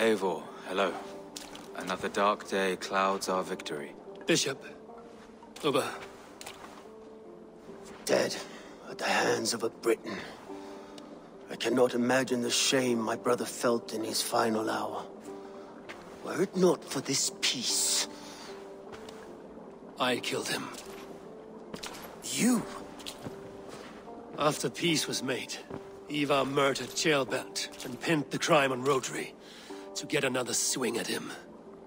Eivor, hello. Another dark day clouds our victory. Bishop. Ubba. Dead at the hands of a Briton. I cannot imagine the shame my brother felt in his final hour. Were it not for this peace... I killed him. You? After peace was made, Ivar murdered Ceolbert and pinned the crime on Rhodri to get another swing at him.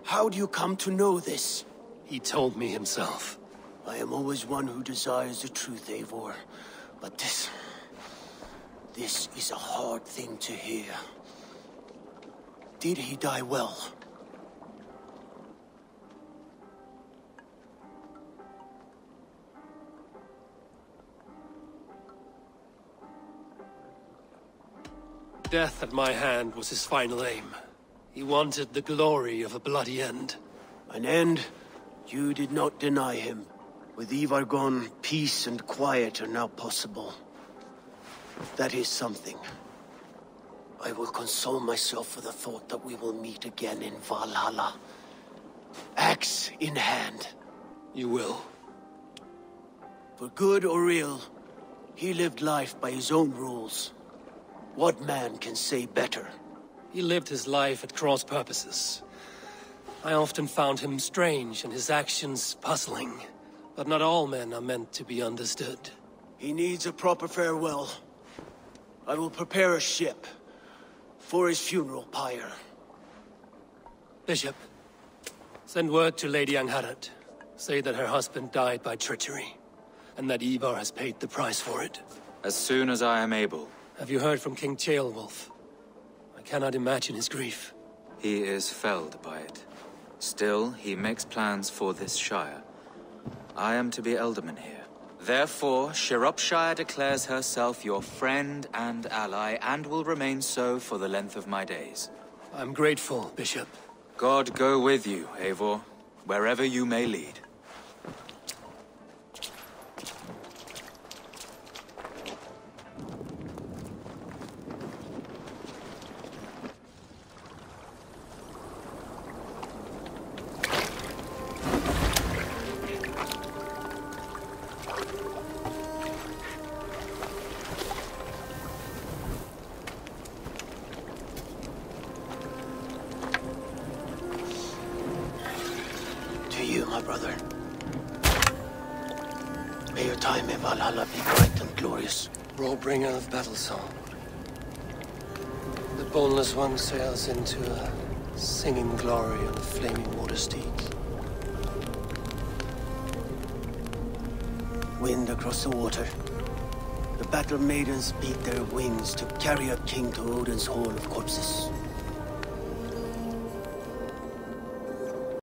How do you come to know this? He told me himself. I am always one who desires the truth, Eivor. But this is a hard thing to hear. Did he die well? Death at my hand was his final aim. He wanted the glory of a bloody end. An end you did not deny him. With Ivar gone, peace and quiet are now possible. That is something. I will console myself for the thought that we will meet again in Valhalla. Axe in hand. You will. For good or ill, he lived life by his own rules. What man can say better? He lived his life at cross purposes. I often found him strange and his actions puzzling, but not all men are meant to be understood. He needs a proper farewell. I will prepare a ship for his funeral pyre. Bishop, send word to Lady Angharad. Say that her husband died by treachery, and that Ivar has paid the price for it. As soon as I am able. Have you heard from King Ceolwulf? I cannot imagine his grief. He is felled by it. Still, he makes plans for this shire. I am to be alderman here. Therefore, Shropshire declares herself your friend and ally, and will remain so for the length of my days. I'm grateful, Bishop. God go with you, Eivor, wherever you may lead. The boneless one sails into a singing glory on the flaming water steeds. Wind across the water. The battle maidens beat their wings to carry a king to Odin's hall of corpses.